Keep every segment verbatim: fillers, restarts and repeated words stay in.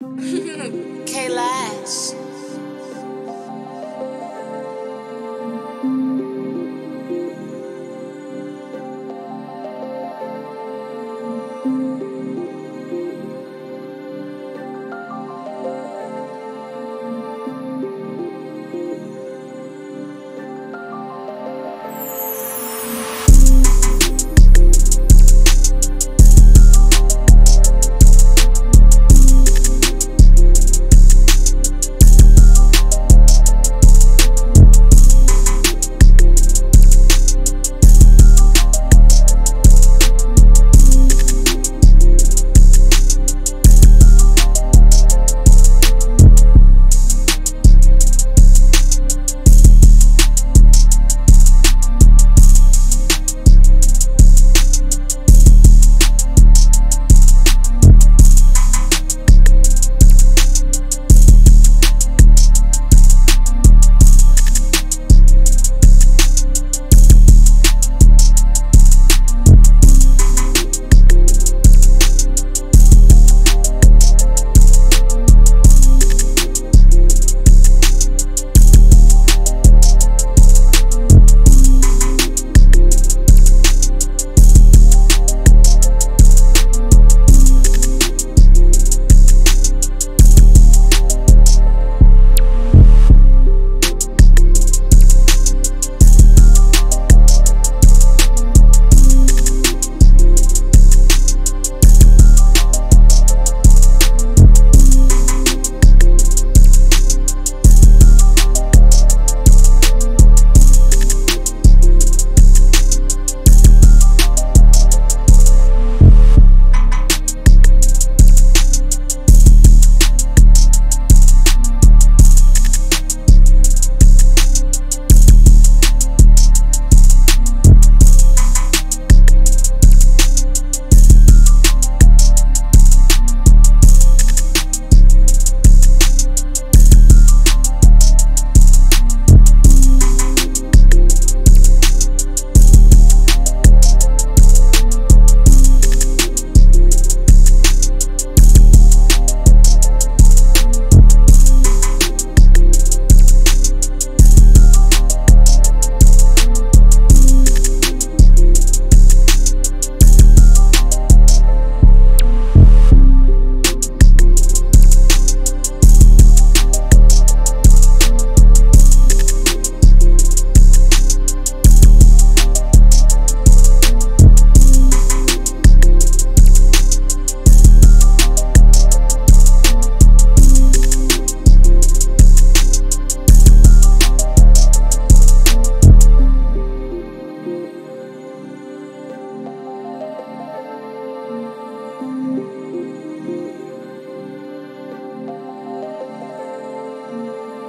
Kailash.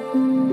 Thank you.